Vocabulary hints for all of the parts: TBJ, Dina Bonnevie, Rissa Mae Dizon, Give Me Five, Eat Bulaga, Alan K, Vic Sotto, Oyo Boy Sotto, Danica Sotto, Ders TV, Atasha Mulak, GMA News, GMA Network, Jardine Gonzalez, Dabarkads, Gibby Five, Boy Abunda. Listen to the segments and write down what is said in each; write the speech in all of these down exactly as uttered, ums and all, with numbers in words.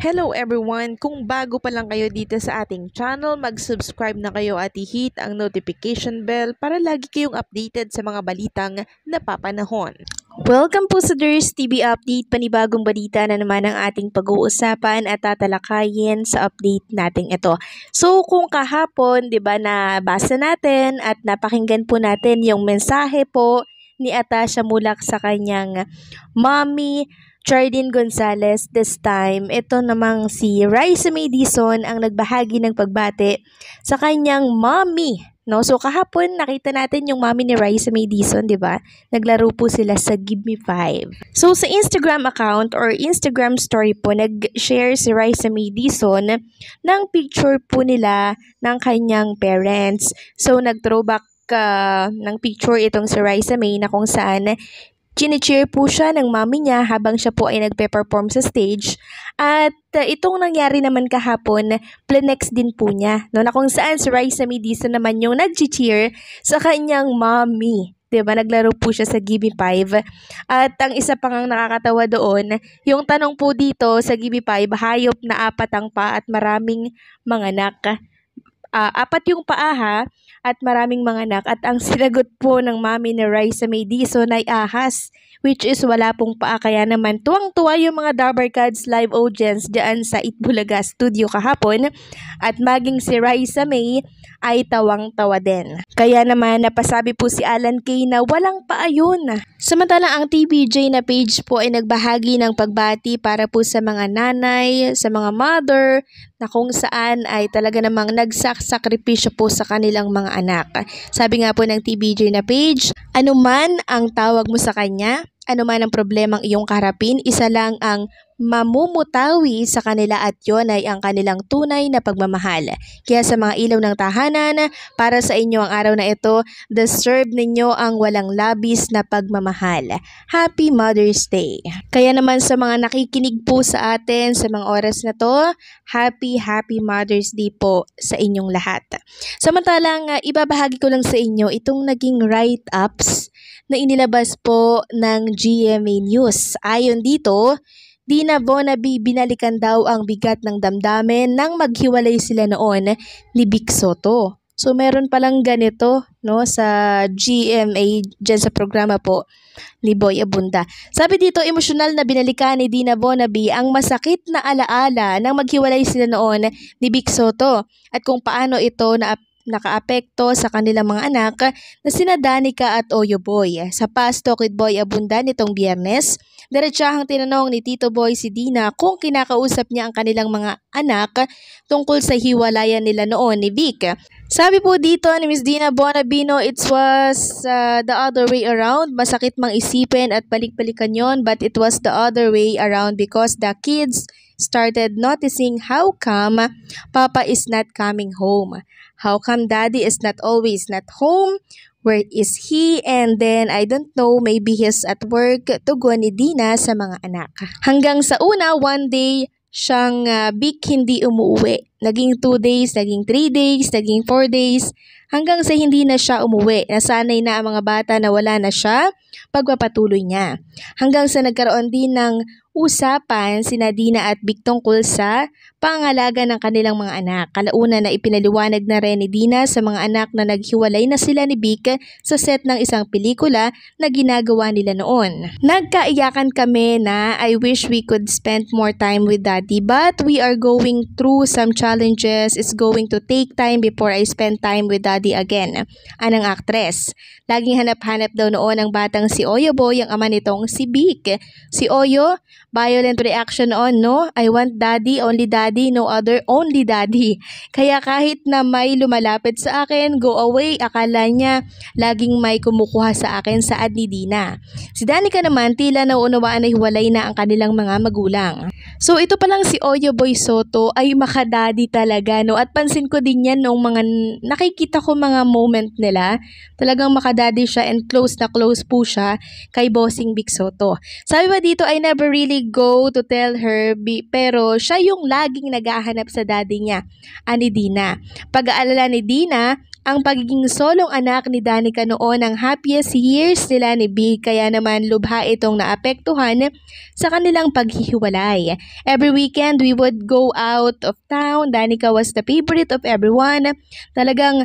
Hello everyone! Kung bago pa lang kayo dito sa ating channel, mag-subscribe na kayo at i-hit ang notification bell para lagi kayong updated sa mga balitang napapanahon. Welcome po sa Ders T V Update, panibagong balita na naman ang ating pag-uusapan at tatalakayin sa update nating ito. So kung kahapon, di ba, nabasa natin at napakinggan po natin yung mensahe po ni Atasha Mulak sa kanyang mommy, Jardine Gonzalez. This time, ito namang si Rissa Mae Dizon ang nagbahagi ng pagbate sa kanyang mommy. No? So kahapon nakita natin yung mommy ni Rissa Mae Dizon, di ba? Naglaro po sila sa Give Me Five. So sa Instagram account or Instagram story po, nag-share si Rissa Mae Dizon ng picture po nila ng kanyang parents. So nag-throwback uh, ng picture itong si Rissa Mae na kung saan chine-cheer po siya ng mami niya habang siya po ay nagpe-perform sa stage. At uh, itong nangyari naman kahapon, planex din po niya. No? Na kung saan si Rissa Mae Dizon naman yung nag-cheer sa kanyang mami. Diba? Naglaro po siya sa Gibby Five. At ang isa pang ang nakakatawa doon, yung tanong po dito sa Gibby Five, hayop na apat ang pa at maraming mga anak. Uh, apat yung paa ha, at maraming mga anak, at ang sinagot po ng mami ni Rissa Mae Dizon ay ahas, which is wala pong paa. Kaya naman tuwang-tuwa yung mga Dabarkads live audience dyan sa Eat Bulaga studio kahapon, at maging si Rissa Mae ay tawang-tawa din. Kaya naman napasabi po si Alan K na walang paa yun. Samantalang ang T B J na page po ay nagbahagi ng pagbati para po sa mga nanay, sa mga mother, na kung saan ay talaga namang nagsakrisakripisyo po sa kanilang mga anak. Sabi nga po ng T B J na page, anuman ang tawag mo sa kanya, anuman ang problemang iyong kaharapin, isa lang ang mamumutawi sa kanila at yon ay ang kanilang tunay na pagmamahal. Kaya sa mga ilaw ng tahanan, para sa inyo ang araw na ito, deserve ninyo ang walang labis na pagmamahal. Happy Mother's Day! Kaya naman sa mga nakikinig po sa atin sa mga oras na to, happy, happy Mother's Day po sa inyong lahat. Samantalang, ibabahagi ko lang sa inyo itong naging write-ups na inilabas po ng G M A News. Ayon dito, Dina Bonnevie, binalikan daw ang bigat ng damdamin nang maghiwalay sila noon ni Vic Sotto. So meron palang ganito, no, sa G M A, dyan sa programa po ni Boy Abunda. Sabi dito, emosyonal na binalikan ni Dina Bonnevie ang masakit na alaala nang maghiwalay sila noon ni Vic Sotto at kung paano ito na nakaapekto sa kanilang mga anak na sina Danica at Oyo Boy. Sa past talk with Boy Abunda nitong Biyernes, diretsahang tinanong ni Tito Boy si Dina kung kinakausap niya ang kanilang mga anak tungkol sa hiwalayan nila noon ni Vic. Sabi po dito ni Miz Dina Bonnevie, it was uh, the other way around. Masakit mang isipin at balik-balikan yon, but it was the other way around because the kids started noticing how come Papa is not coming home. How come Daddy is not always not home? Where is he? And then, I don't know, maybe he's at work. Tugon ni Dina sa mga anak. Hanggang sa una, one day, siyang uh, Vic hindi umuwi. Naging two days, naging three days, naging four days. Hanggang sa hindi na siya umuwi. Nasanay na ang mga bata na wala na siya pagpapatuloy niya. Hanggang sa nagkaroon din ng usapan sina Dina at Vic tungkol sa pangalaga ng kanilang mga anak. Kalauna na ipinaliwanag na rin ni Dina sa mga anak na naghiwalay na sila ni Vic sa set ng isang pelikula na ginagawa nila noon. Nagkaiyakan kami na I wish we could spend more time with Daddy, but we are going through some challenges. It's going to take time before I spend time with Daddy again. Anang actress. Laging hanap-hanap daw noon ang batang si Oyo Boy ang ama nitong si Vic. Si Oyo, violent reaction on, no? I want Daddy, only Daddy, no other, only Daddy. Kaya kahit na may lumalapit sa akin, go away, akala niya laging may kumukuha sa akin, saad ni Dina. Si Danica naman, tila nauunawaan na hiwalay na ang kanilang mga magulang. So ito palang si Oyo Boy Sotto ay makadaddy talaga, no? At pansin ko din yan nung mga nakikita ko mga moment nila, talagang makadaddy siya and close na close po siya kay Bossing Vic Sotto. Sabi ba dito, I never really actually go to tell her, pero siya yung laging naghahanap sa daddy niya, ani Dina. Pag-aalala ni Dina, ang pagiging solong anak ni Danica noon ang happiest years nila ni Big, kaya naman lubha itong naapektuhan sa kanilang paghihiwalay. Every weekend, we would go out of town. Danica was the favorite of everyone. Talagang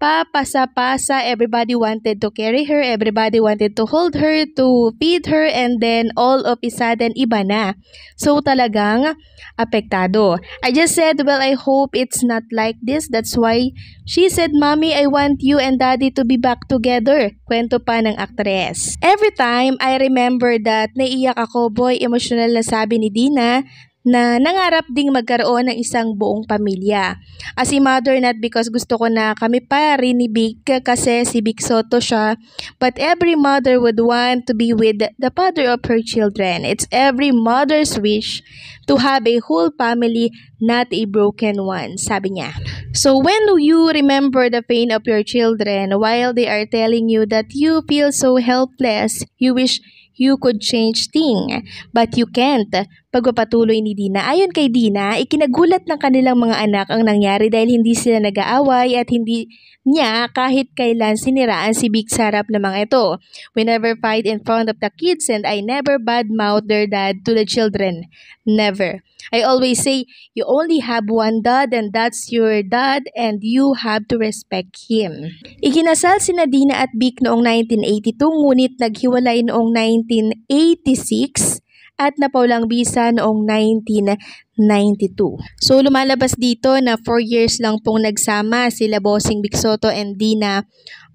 papasa-pasa, everybody wanted to carry her, everybody wanted to hold her, to feed her, and then all of a sudden, iba na. So talagang apektado. I just said, well, I hope it's not like this. That's why she said, Mommy, I want you and Daddy to be back together. Kwento pa ng actress. Every time, I remember that naiiyak ako, boy, emotional na sabi ni Dina, na nangarap ding magkaroon ng isang buong pamilya. As a mother, not because gusto ko na kami pa rin ni Vic kasi si Vic Sotto siya, but every mother would want to be with the father of her children. It's every mother's wish to have a whole family, not a broken one, sabi niya. So when you remember the pain of your children while they are telling you that you feel so helpless, you wish you could change thing, but you can't. Pagpapatuloy ni Dina. Ayon kay Dina, ikinagulat ng kanilang mga anak ang nangyari dahil hindi sila nag-aaway at hindi niya kahit kailan siniraan si Big Sarap ng mga ito. We never fight in front of the kids and I never badmouth their dad to the children. Never. I always say, you only have one dad and that's your dad and you have to respect him. Ikinasal sina Dina at Big noong nineteen eighty-two ngunit naghiwalay noong nineteen eighty-six at napaulang bisa noong nineteen ninety-two. So lumalabas dito na four years lang pong nagsama sila Bossing Vic Sotto and Dina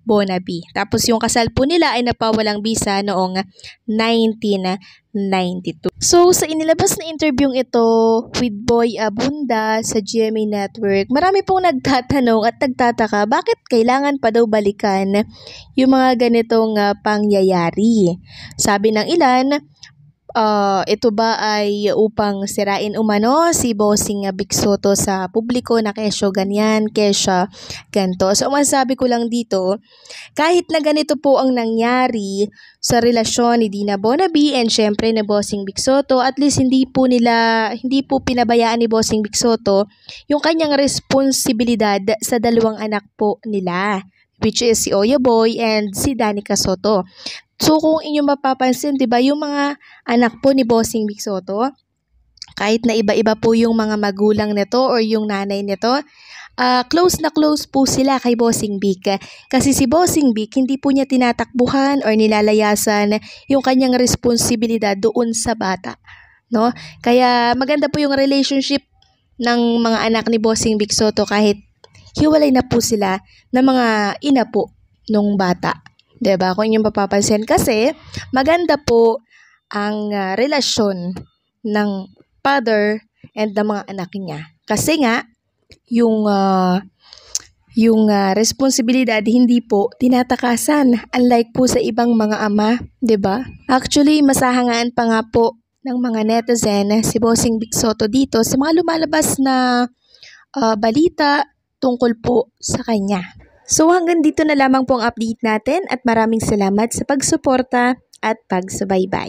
Bonnevie. Tapos yung kasal po nila ay napawalang bisa noong nineteen ninety-two. So sa inilabas na interview ito with Boy Abunda sa G M A Network, marami pong nagtatanong at nagtataka bakit kailangan pa daw balikan yung mga ganitong uh, pangyayari. Sabi ng ilan, Uh, ito ba ay upang sirain umano si Bossing Vic Sotto sa publiko na kesyo ganyan, kesyo ganto. So masabi ko lang dito, kahit na ganito po ang nangyari sa relasyon ni Dina Bonnevie and syempre na Bossing Vic Sotto, at least hindi po nila, hindi po pinabayaan ni Bossing Vic Sotto yung kanyang responsibilidad sa dalawang anak po nila, which is si Oyo Boy and si Danica Sotto. So kung inyo mapapansin, 'di ba, yung mga anak po ni Bossing Vic Sotto, kahit na iba-iba po yung mga magulang nito or yung nanay nito, uh, close na close po sila kay Bossing Vic. Kasi si Bossing Vic hindi po niya tinatakbuhan or nilalayasan yung kanyang responsibilidad doon sa bata, no? Kaya maganda po yung relationship ng mga anak ni Bossing Vic Sotto kahit hiwalay na po sila ng mga ina po nung bata. Diba? Kung inyong mapapansin kasi maganda po ang uh, relasyon ng father and ng mga anak niya. Kasi nga, yung, uh, yung uh, responsibilidad hindi po tinatakasan. Unlike po sa ibang mga ama, diba? Actually, masahangaan pa nga po ng mga netizen si Bossing Vic Sotto dito sa mga lumalabas na uh, balita tungkol po sa kanya. So hanggang dito na lamang po ang update natin at maraming salamat sa pagsuporta at pagsubaybay.